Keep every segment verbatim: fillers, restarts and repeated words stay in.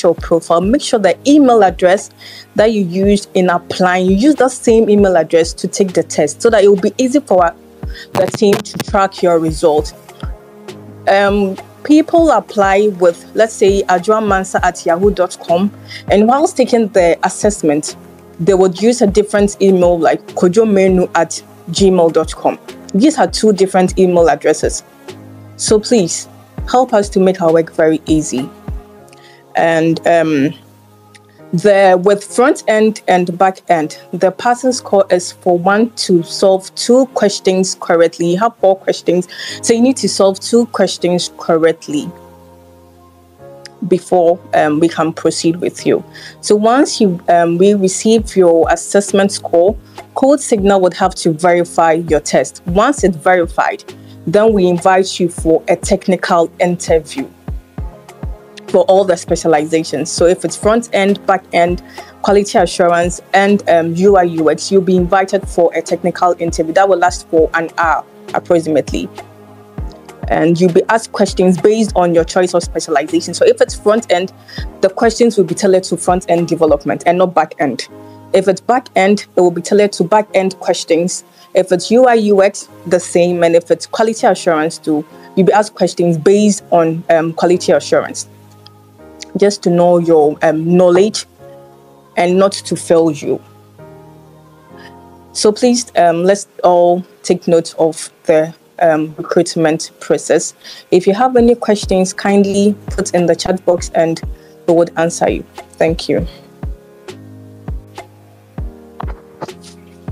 your profile, make sure the email address that you used in applying, you use that same email address to take the test so that it will be easy for our, the team to track your results. Um, people apply with, let's say, ajuamansa at yahoo dot com, and whilst taking the assessment, they would use a different email like kojomenu at gmail dot com. These are two different email addresses. So please help us to make our work very easy. And um, the with front end and back end, the passing score is for one to solve two questions correctly. You have four questions, so you need to solve two questions correctly before um, we can proceed with you. So once you um, we receive your assessment score, CodeSignal would have to verify your test. Once it's verified, then we invite you for a technical interview for all the specializations. So if it's front end, back end, quality assurance, and um, U I U X, you'll be invited for a technical interview that will last for an hour approximately. And you'll be asked questions based on your choice of specialization. So if it's front end, the questions will be tailored to front end development and not back end. If it's back end, it will be tailored to back end questions. If it's U I U X, the same. And if it's quality assurance too, you'll be asked questions based on um, quality assurance, just to know your um, knowledge and not to fail you. So please, um, let's all take note of the um, recruitment process. If you have any questions, kindly put in the chat box and we would answer you. Thank you.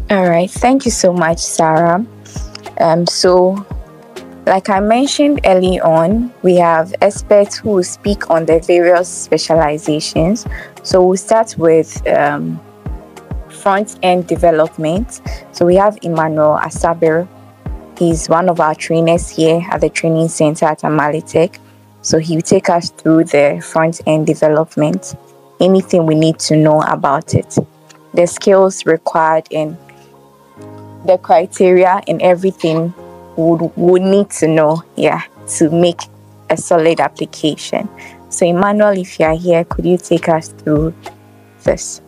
All right, thank you so much, Sarah. Um, so, like I mentioned early on, we have experts who will speak on the various specializations. So we'll start with um, front-end development. So we have Emmanuel Asabir. He's one of our trainers here at the training center at Amalitech. So he'll take us through the front-end development, anything we need to know about it, the skills required, and the criteria and everything would would need to know, yeah, to make a solid application. So Emmanuel, if you are here, could you take us through this?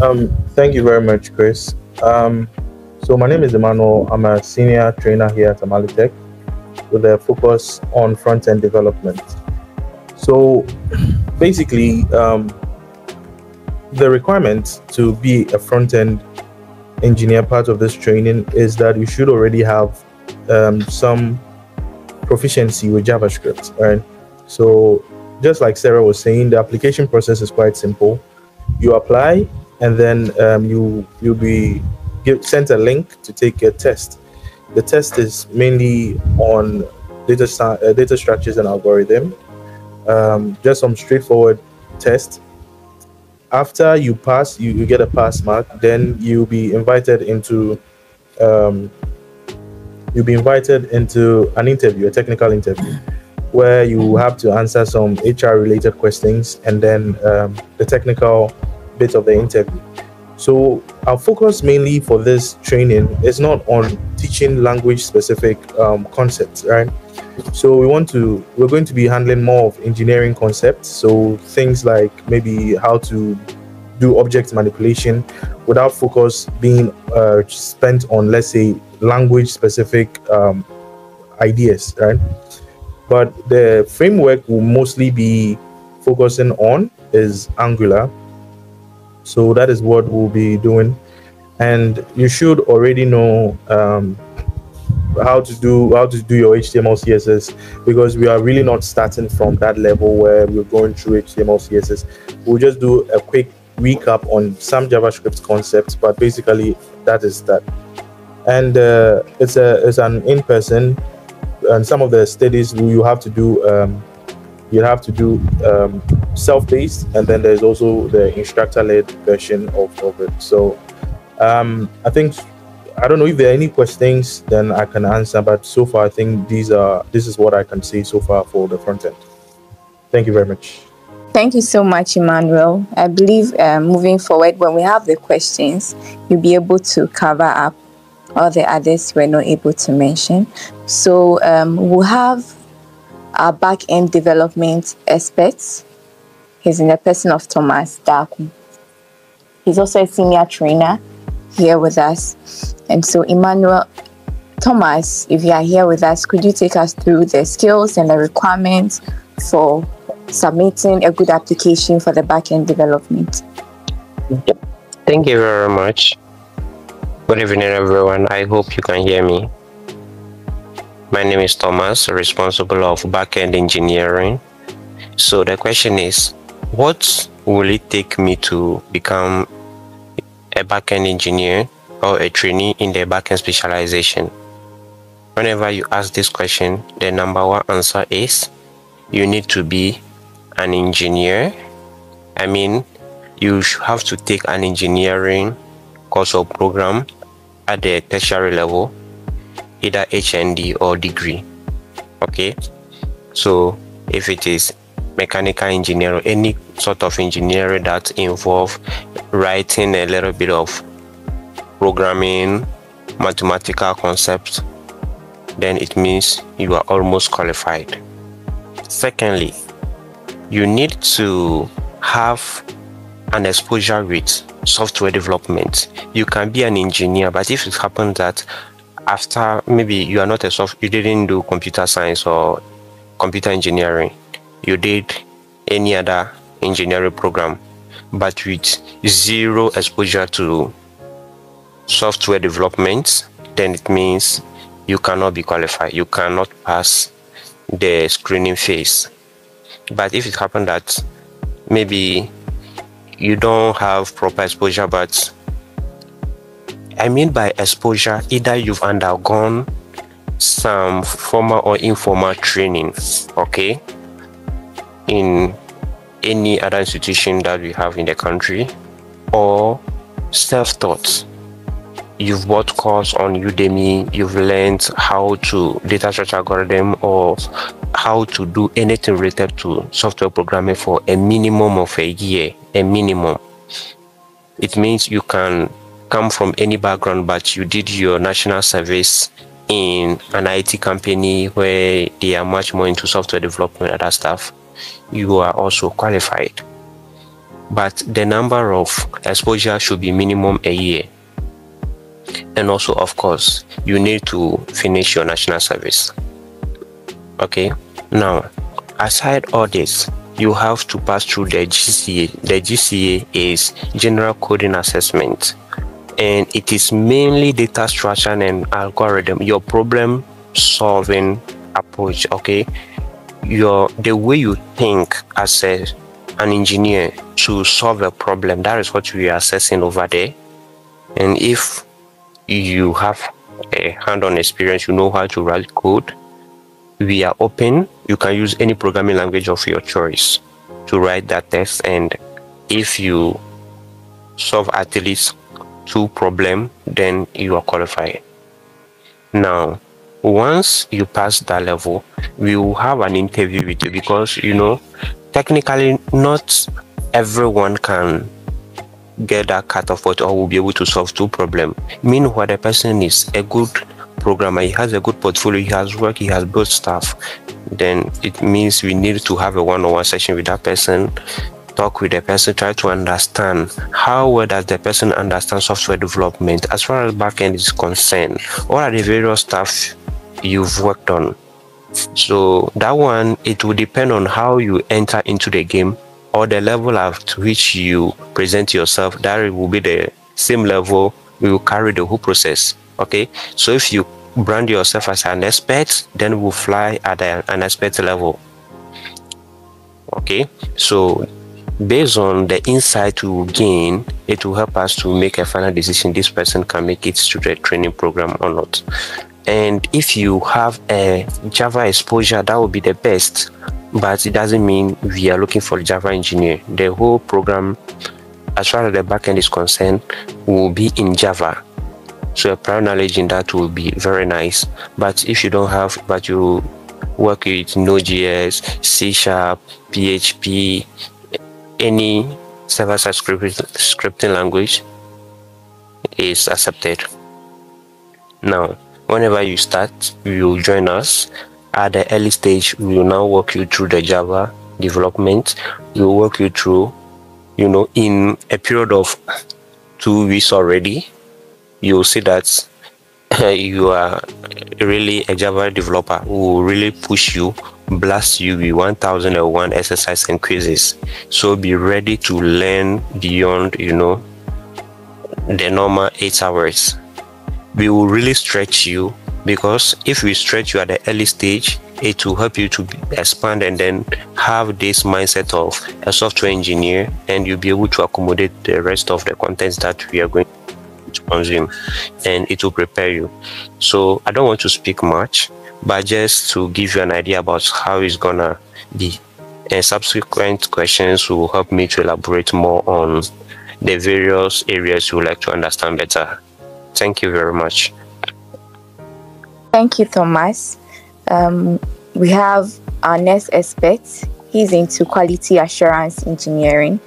Um, thank you very much, Chris. Um, so my name is Emmanuel. I'm a senior trainer here at Amalitech with a focus on front-end development. So basically, um, the requirement to be a front-end engineer part of this training is that you should already have um, some proficiency with JavaScript, right? So just like Sarah was saying, the application process is quite simple. You apply, and then um, you, you'll be give, sent a link to take a test. The test is mainly on data, uh, data structures and algorithm, um, just some straightforward test. After you pass, you, you get a pass mark, then you'll be invited into um, you'll be invited into an interview, a technical interview, where you have to answer some H R related questions, and then um, the technical bit of the interview. So our focus mainly for this training is not on teaching language specific um, concepts, right? So we want to, we're going to be handling more of engineering concepts. So things like maybe how to do object manipulation without focus being uh, spent on, let's say, language specific um, ideas, right? But the framework will mostly be focusing on is Angular. So that is what we'll be doing. And you should already know um, how to do how to do your H T M L C S S, because we are really not starting from that level where we're going through H T M L C S S. We'll just do a quick recap on some JavaScript concepts, but basically that is that. And uh, it's a it's an in-person, and some of the studies you have to do um, you have to do um, self-paced, and then there's also the instructor-led version of, of it. So um, I think, I don't know if there are any questions, then I can answer. But so far, I think these are this is what I can say so far for the front end. Thank you very much. Thank you so much, Emmanuel. I believe uh, moving forward, when we have the questions, you'll be able to cover up all the others we're not able to mention. So um, we'll have our back-end development expert. He's in the person of Thomas Darko. He's also a senior trainer here with us. And so, Emmanuel, Thomas, if you are here with us, could you take us through the skills and the requirements for submitting a good application for the back-end development? Thank you very much. Good evening, everyone. I hope you can hear me. My name is Thomas, responsible of back-end engineering. So the question is, what will it take me to become a back-end engineer or a trainee in the back-end specialization? Whenever you ask this question, the number one answer is you need to be an engineer. I mean, you have to take an engineering course or program at the tertiary level, either H N D or degree. Okay, so if it is mechanical engineering, any sort of engineering that involves writing a little bit of programming, mathematical concepts, then it means you are almost qualified. Secondly, you need to have an exposure with software development. You can be an engineer, but if it happens that after maybe you are not a soft, you didn't do computer science or computer engineering, you did any other engineering program, but with zero exposure to software development, then it means you cannot be qualified. You cannot pass the screening phase. But if it happened that maybe you don't have proper exposure, but I mean by exposure, either you've undergone some formal or informal training, okay, in any other institution that we have in the country, or self-taught. You've bought course on Udemy, you've learned how to data structure algorithm or how to do anything related to software programming for a minimum of a year, a minimum. It means you can come from any background, but you did your national service in an I T company where they are much more into software development and other stuff. You are also qualified. But the number of exposure should be minimum a year. And also, of course, you need to finish your national service. Okay, now, aside all this, you have to pass through the G C A. The G C A is General Coding Assessment, and it is mainly data structure and algorithm, your problem solving approach. Okay, your the way you think as a, an engineer to solve a problem, that is what we are assessing over there. And if you have a hand-on experience, you know how to write code, we are open. You can use any programming language of your choice to write that test, and if you solve at least two problems, then you are qualified. Now, once you pass that level, we will have an interview with you, because you know technically not everyone can get that cut off or will be able to solve two problems. Meanwhile, the person is a good programmer, he has a good portfolio, he has work, he has built stuff, then it means we need to have a one-on-one session with that person, talk with the person, try to understand how well does the person understand software development as far as backend is concerned. What are the various stuff you've worked on? So that one, it will depend on how you enter into the game, or the level at which you present yourself. That will be the same level we will carry the whole process. Okay, so if you brand yourself as an expert, then we'll fly at an expert level. Okay, so based on the insight we will gain, it will help us to make a final decision, this person can make it to the training program or not. And if you have a Java exposure, that would be the best, but it doesn't mean we are looking for Java engineer. The whole program, as far as the backend is concerned, will be in Java. So a prior knowledge in that will be very nice. But if you don't have, but you work with Node.js, C Sharp, P H P, any server-side scripting language is accepted. Now, whenever you start, you join us. at the early stage, we will now walk you through the Java development. We will walk you through, you know, in a period of two weeks already, you will see that uh, you are really a Java developer who will really push you, blast you with one thousand and one exercises and quizzes. So be ready to learn beyond, you know, the normal eight hours. We will really stretch you, because if we stretch you at the early stage, it will help you to expand and then have this mindset of a software engineer, and you'll be able to accommodate the rest of the contents that we are going to consume, and it will prepare you. So I don't want to speak much, but just to give you an idea about how it's gonna be, and subsequent questions will help me to elaborate more on the various areas you would like to understand better. Thank you very much. Thank you, Thomas. Um, we have our next expert. He's into quality assurance engineering.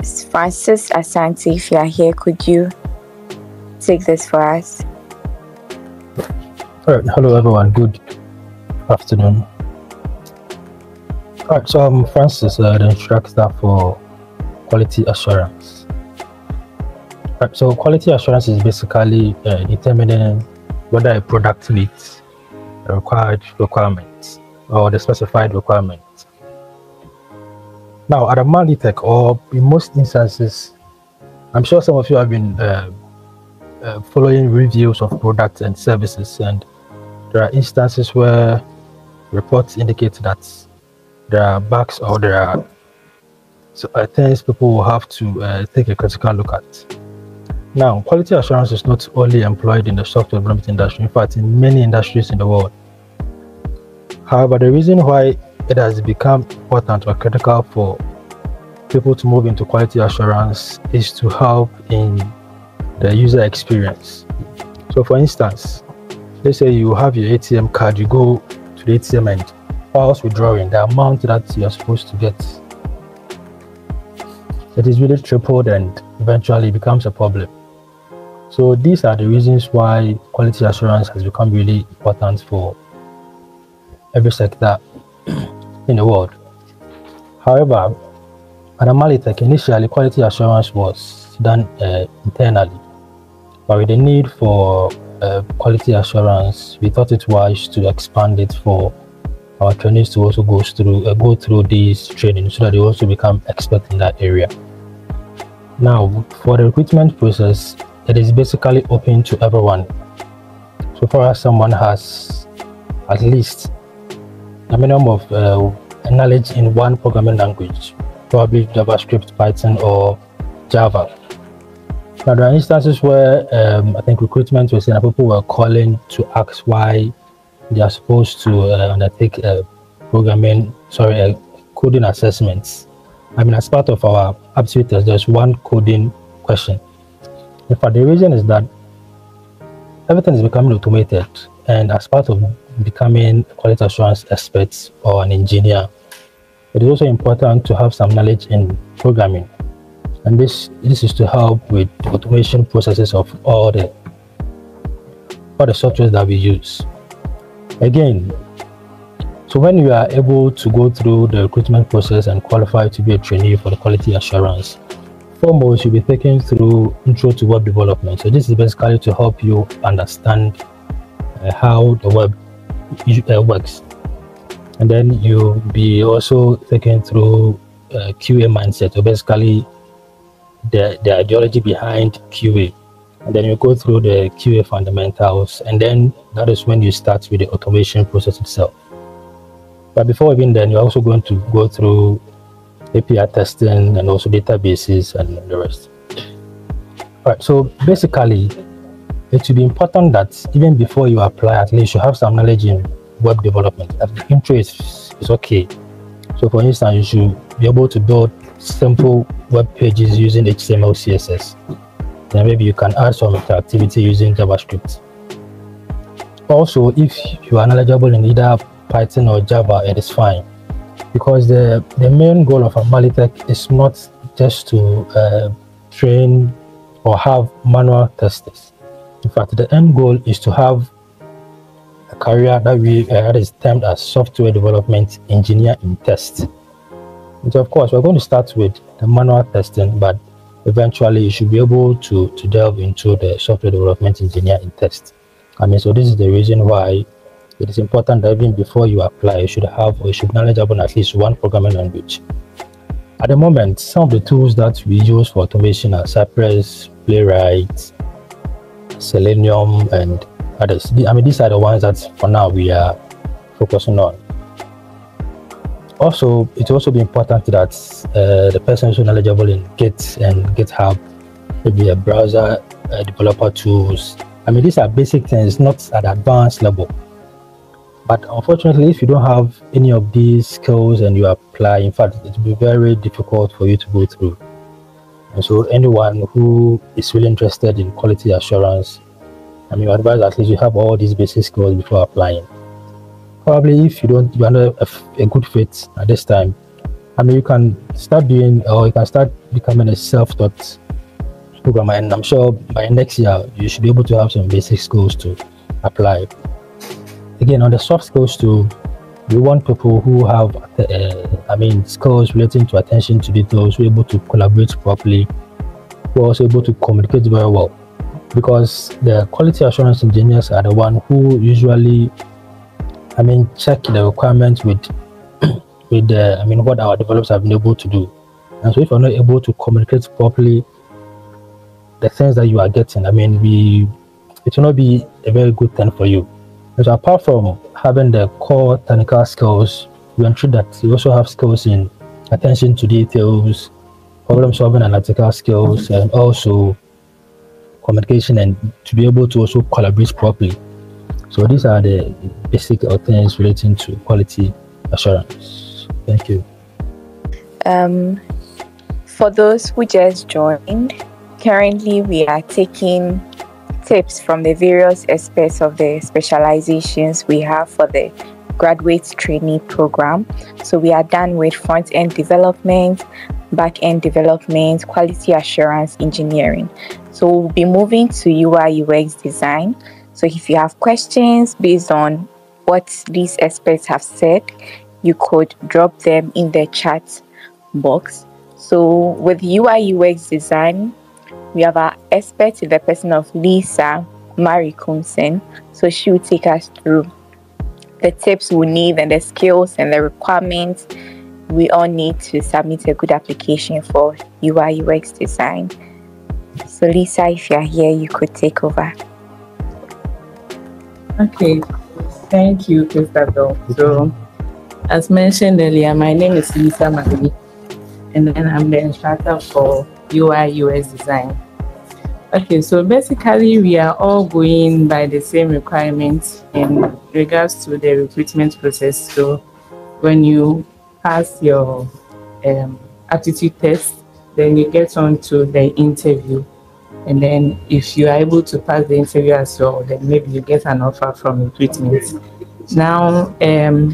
It's Francis Asante. If you are here, could you take this for us? All right. Hello, everyone. Good afternoon. All right. So I'm Francis, uh, the instructor for quality assurance. All right. So quality assurance is basically uh, determining whether a product meets the required requirements or the specified requirements. Now, at Amalitech, or in most instances, I'm sure some of you have been uh, uh, following reviews of products and services, and there are instances where reports indicate that there are bugs or there are so, uh, things people will have to uh, take a critical look at. Now, quality assurance is not only employed in the software development industry, in fact, in many industries in the world. However, the reason why it has become important or critical for people to move into quality assurance is to help in the user experience. So for instance, let's say you have your A T M card, you go to the A T M and whilst withdrawing, the amount that you are supposed to get, it is really tripled and eventually becomes a problem. So these are the reasons why quality assurance has become really important for every sector in the world. However, at Amalitech, initially quality assurance was done uh, internally, but with the need for uh, quality assurance, we thought it wise to expand it for our trainees to also go through uh, go through these training so that they also become experts in that area. Now, for the recruitment process, it is basically open to everyone. So far as someone has at least a minimum of uh, knowledge in one programming language, probably JavaScript, Python, or Java. Now, there are instances where um, I think recruitment was saying that people were calling to ask why they are supposed to uh, undertake uh, programming, sorry, uh, coding assessments. I mean, as part of our aptitude test, there's one coding question. In fact, the reason is that everything is becoming automated, and as part of becoming quality assurance experts or an engineer, it is also important to have some knowledge in programming. And this this is to help with automation processes of all the all the softwares that we use. Again, so when you are able to go through the recruitment process and qualify to be a trainee for the quality assurance, foremost, you'll be taken through intro to web development. So this is basically to help you understand uh, how the web uh, works. And then you'll be also taken through uh, Q A mindset, so basically the, the ideology behind Q A. And then you go through the Q A fundamentals, and then that is when you start with the automation process itself. But before even then, you're also going to go through A P I testing and also databases and the rest. All right, so basically, it should be important that even before you apply, at least you have some knowledge in web development. At the intro is, is okay. So for instance, you should be able to build simple web pages using H T M L, C S S. Then maybe you can add some interactivity using JavaScript. Also, if you are knowledgeable in either Python or Java, it is fine, because the the main goal of Amalitech is not just to uh, train or have manual testers. In fact, the end goal is to have career that we uh, that is termed as software development engineer in test. And so of course we're going to start with the manual testing, but eventually you should be able to to delve into the software development engineer in test. I mean, so this is the reason why it is important that even before you apply, you should have or you should knowledge about at least one programming language. At the moment, some of the tools that we use for automation are Cypress, Playwright, Selenium, and others. I mean, these are the ones that for now we are focusing on. Also, it will also be important that uh, the person who's knowledgeable in Git and GitHub, maybe a browser, a developer tools. I mean, these are basic things, not at advanced level. But unfortunately, if you don't have any of these skills and you apply, in fact, it will be very difficult for you to go through. And so anyone who is really interested in quality assurance, I mean, I advise at least you have all these basic skills before applying. Probably if you don't, you're not a, a good fit at this time, I mean, you can start doing, or you can start becoming a self-taught programmer. And I'm sure by next year, you should be able to have some basic skills to apply. Again, on the soft skills too, we want people who have, uh, I mean, skills relating to attention to details, who are able to collaborate properly, who are also able to communicate very well. Because the quality assurance engineers are the one who usually, I mean, check the requirements with, with the, I mean, what our developers have been able to do. And so if you're not able to communicate properly, the things that you are getting, I mean, we, it will not be a very good thing for you. So apart from having the core technical skills, we ensure that you also have skills in attention to details, problem-solving analytical skills, and also communication, and to be able to also collaborate properly. So these are the basic things relating to quality assurance. Thank you. Um, for those who just joined, currently we are taking tips from the various aspects of the specializations we have for the graduate trainee program. So we are done with front-end development, back-end development, quality assurance, engineering. So we'll be moving to U I U X design. So if you have questions based on what these experts have said, you could drop them in the chat box. So with U I U X design, we have our expert in the person of Lisa Marie Cumson. So she will take us through the tips we need and the skills and the requirements we all need to submit a good application for U I U X design. So Lisa, if you are here, you could take over. Okay, thank you, Christabel. So as mentioned earlier, my name is Lisa Marie, and then I'm the instructor for U I U X design. Okay, so basically we are all going by the same requirements in regards to the recruitment process. So when you pass your um, aptitude test, then you get on to the interview. And then if you are able to pass the interview as well, then maybe you get an offer from recruitment. Now, um,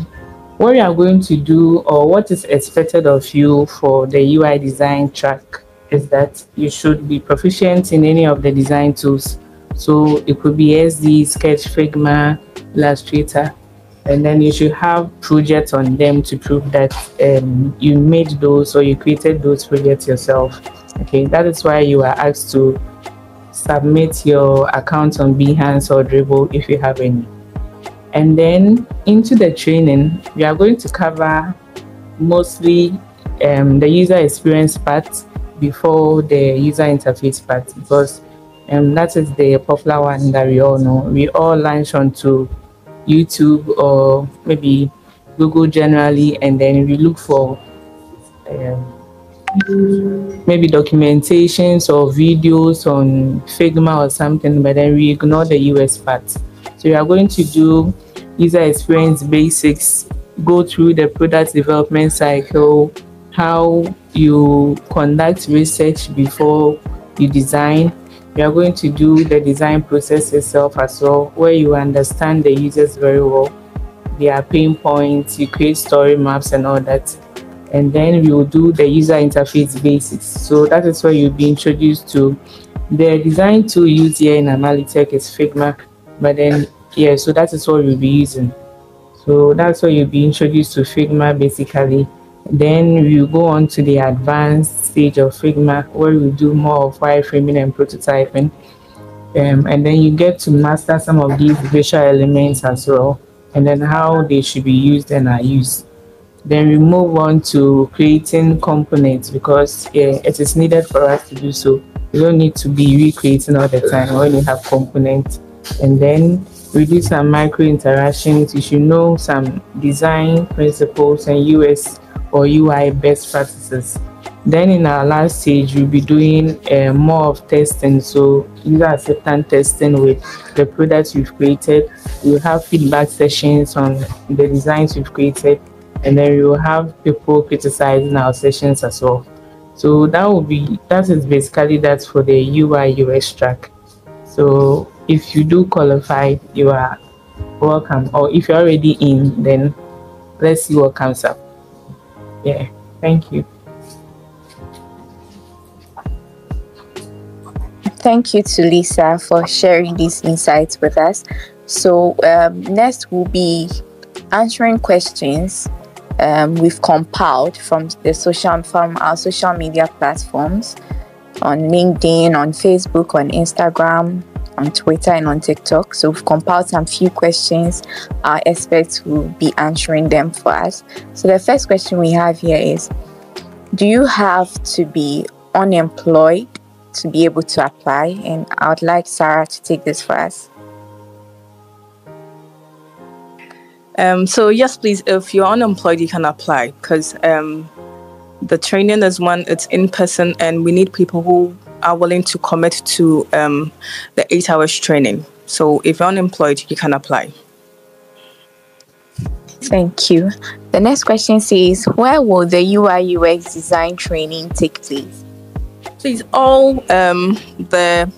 what you are going to do, or what is expected of you for the U I design track, is that you should be proficient in any of the design tools. So it could be S D, Sketch, Figma, Illustrator, and then you should have projects on them to prove that um, you made those or you created those projects yourself. Okay, that is why you are asked to submit your account on Behance or Dribbble if you have any. And then into the training, we are going to cover mostly um, the user experience part before the user interface part, because um, that is the popular one that we all know. We all launch onto YouTube or maybe Google generally, and then we look for um, maybe documentations or videos on Figma or something, but then we ignore the U S part. So we are going to do user experience basics, go through the product development cycle, how you conduct research before you design. You are going to do the design process itself as well, where you understand the users very well, their pain points, you create story maps and all that. And then we will do the user interface basics. So that is where you'll be introduced to the design tool used here in Amalitech is Figma, but then yeah, so that is what you'll be using. So that's what you'll be introduced to Figma basically. Then you go on to the advanced stage of Figma, where we do more of wireframing and prototyping, um, and then you get to master some of these visual elements as well, and then how they should be used and are used. Then we move on to creating components, because yeah, it is needed for us to do so. You don't need to be recreating all the time when you have components. And then we do some micro interactions. You should know some design principles and U S or U I best practices. Then in our last stage, we'll be doing uh, more of testing. So user acceptance testing with the products you've created. We'll have feedback sessions on the designs you've created. And then we will have people criticizing our sessions as well. So that will be, that is basically that for the U I U X track. So if you do qualify, you are welcome. Or if you're already in, then let's see what comes up. Yeah, thank you. Thank you to Lisa for sharing these insights with us. So um, next will be answering questions Um, we've compiled from the social, from our social media platforms, on LinkedIn, on Facebook, on Instagram, on Twitter, and on TikTok. So we've compiled some few questions. Our experts will be answering them for us. So the first question we have here is, do you have to be unemployed to be able to apply? And I would like Sarah to take this for us. Um, so yes, please, if you're unemployed, you can apply, because um, the training is one, it's in person, and we need people who are willing to commit to um, the eight hours training. So if you're unemployed, you can apply. Thank you. The next question says, where will the U I U X design training take place? Please, all um, the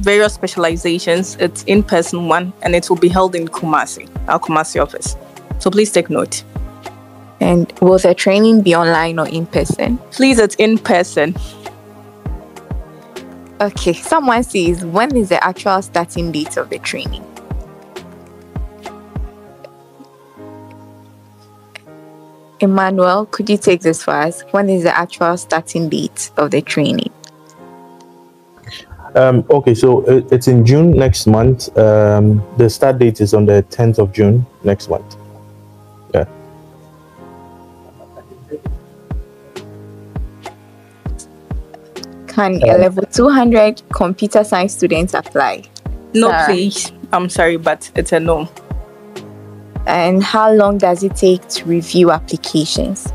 various specializations, it's in person one, and it will be held in Kumasi, our Kumasi office. So please take note. And will the training be online or in person? Please, it's in person. Okay, someone says, when is the actual starting date of the training? Emmanuel, could you take this for us? When is the actual starting date of the training? Um, okay, so it, it's in June next month. Um, the start date is on the tenth of June next month. Yeah. Can a um, level two hundred computer science students apply? No, Sarah, please. I'm sorry, but it's a no. And how long does it take to review applications?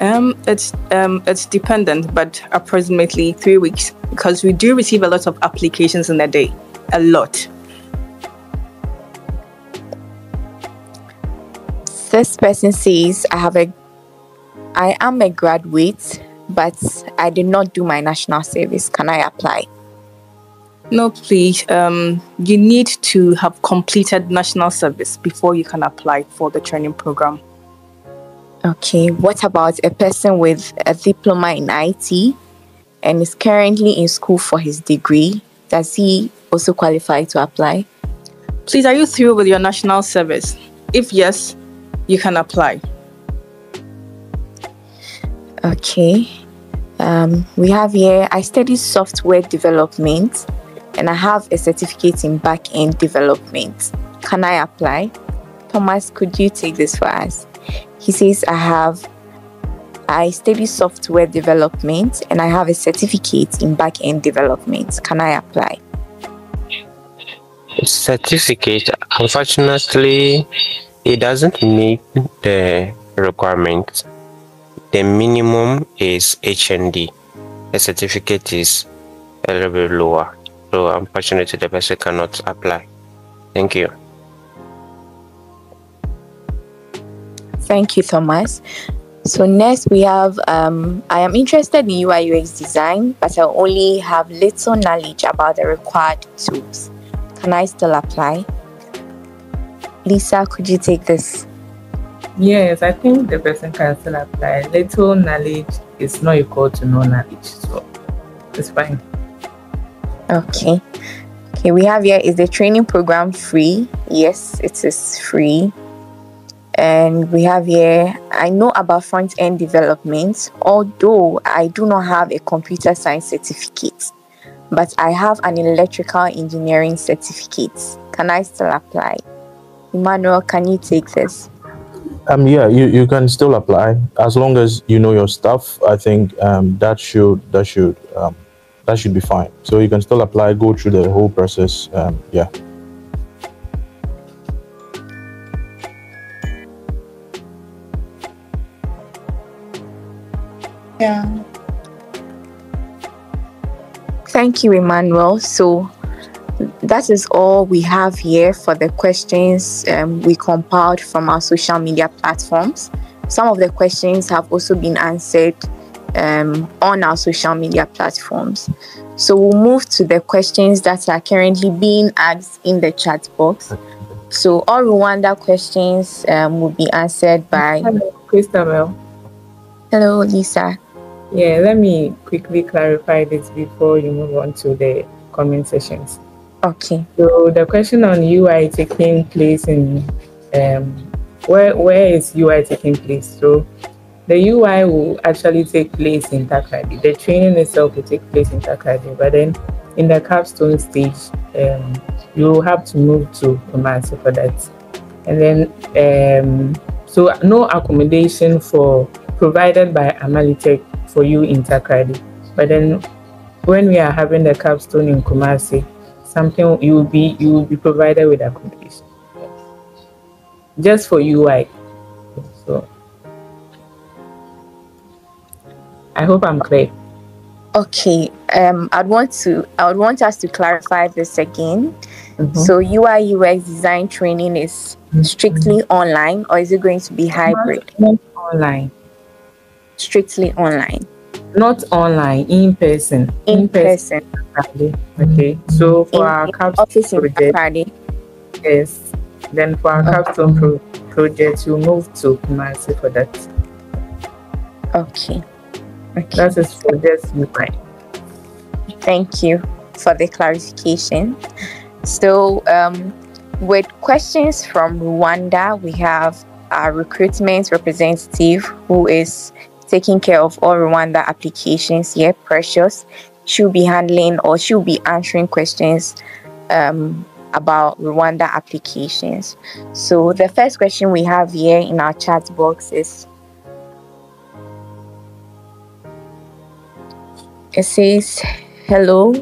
Um, it's um, it's dependent, but approximately three weeks. Because we do receive a lot of applications in a day, a lot. This person says, I have a, I am a graduate, but I did not do my national service. Can I apply? No, please. Um, you need to have completed national service before you can apply for the training program. Okay. What about a person with a diploma in I T? And is currently in school for his degree? Does he also qualify to apply? Please, are you through with your national service? If yes, you can apply. Okay. Um, we have here, I studied software development and I have a certificate in back-end development. Can I apply? Thomas, could you take this for us? He says, I have I study software development and I have a certificate in back-end development. Can I apply? Certificate, unfortunately, it doesn't meet the requirement. The minimum is H N D. The certificate is a little bit lower. So unfortunately, the person cannot apply. Thank you. Thank you, Thomas. So next we have, um, I am interested in U I U X design, but I only have little knowledge about the required tools. Can I still apply? Lisa, could you take this? Yes, I think the person can still apply. Little knowledge is not equal to no knowledge, so it's fine. Okay. Okay, we have here, is the training program free? Yes, it is free. And we have here, I know about front-end development, although I do not have a computer science certificate, but I have an electrical engineering certificate. Can I still apply? Emmanuel, can you take this? Um, yeah, you, you can still apply as long as you know your stuff. I think um, that should that should um, that should be fine. So you can still apply, go through the whole process. Um, yeah. Yeah. Thank you, Emmanuel. So that is all we have here for the questions um, we compiled from our social media platforms. Some of the questions have also been answered um, on our social media platforms. So we'll move to the questions that are currently being asked in the chat box. So all Rwanda questions um, will be answered by... Hello, Christabel. Hello, Lisa. Yeah, let me quickly clarify this before you move on to the comment sessions. Okay. So the question on U I taking place in, um, where, where is U I taking place? So the U I will actually take place in Takrady. The training itself will take place in Takrady, but then in the capstone stage, um, you will have to move to Kumasi for that. And then, um, so no accommodation for provided by Amalitech for you in Takrady. But then when we are having the capstone in Kumasi, something you will be you will be provided with accommodation. Yes. Just for U I. So I hope I'm clear. Okay. Um I'd want to I would want us to clarify this again. Mm-hmm. So U I U X design training is strictly mm-hmm. online, or is it going to be hybrid? Not online. Strictly online, not online, in person, in, in person. person. Okay, so for in, our capstone project, yes, then for our okay. capstone pro project, you move to Kumasi for that. Okay, okay, that is for just U I. Thank you for the clarification. So, um, with questions from Rwanda, we have our recruitment representative who is taking care of all Rwanda applications here, Precious. She'll be handling or she'll be answering questions um, about Rwanda applications. So the first question we have here in our chat box is, it says, hello,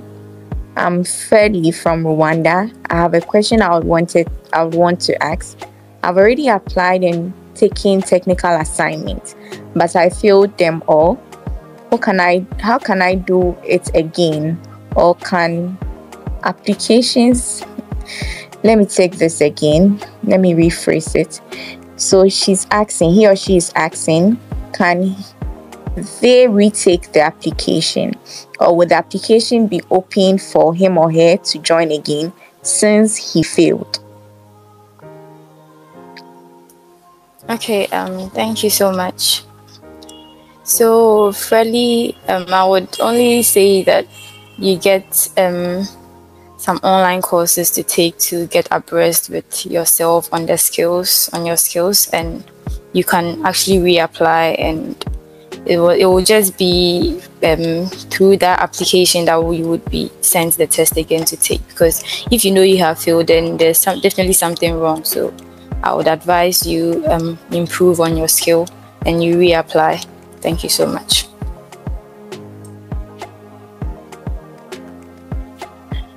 I'm Freddy from Rwanda. I have a question I would wanted, I would want to ask. I've already applied and taken technical assignments, but I failed them all. How can I, how can I do it again? Or can applications... Let me take this again. Let me rephrase it. So she's asking, he or she is asking, can they retake the application? Or would the application be open for him or her to join again since he failed? Okay, um, thank you so much. So, Freddy, um, I would only say that you get um, some online courses to take to get abreast with yourself on the skills, on your skills, and you can actually reapply, and it will, it will just be um, through that application that you would be sent the test again to take, because if you know you have failed, then there's some, definitely something wrong. So I would advise you um, improve on your skill and you reapply. Thank you so much.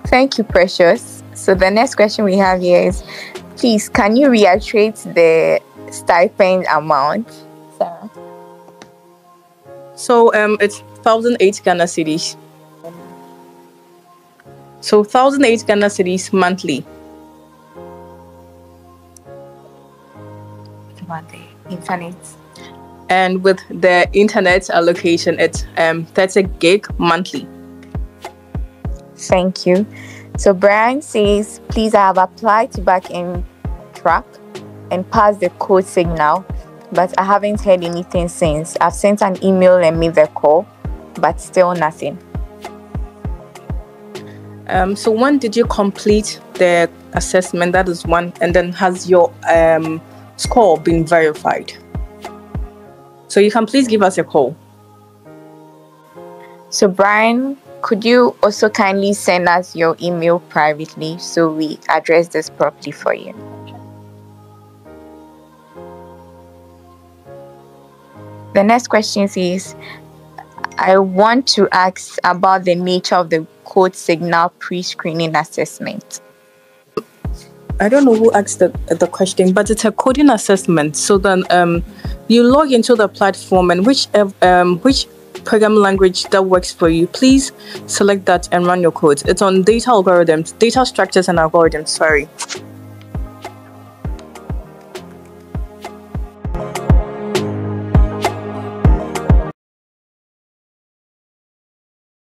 Thank you, Precious. So the next question we have here is, please, can you reiterate the stipend amount, Sarah? So um, it's one thousand eight Ghana cedis. So one thousand eight Ghana cedis monthly. The internet, and with the internet allocation, it's um thirty gig monthly. Thank you. So Brian says, please, I have applied to back-end track and passed the code signal, but I haven't heard anything since. I've sent an email and made the call, but still nothing. Um, so when did you complete the assessment? That is one. And then has your um, score been verified? So you can please give us a call. So Brian, could you also kindly send us your email privately so we address this properly for you? The next question is, I want to ask about the nature of the CodeSignal pre-screening assessment. I don't know who asked the, the question, but it's a coding assessment. So then um, you log into the platform and which, um, which program language that works for you, please select that and run your code. It's on data algorithms, data structures and algorithms, sorry.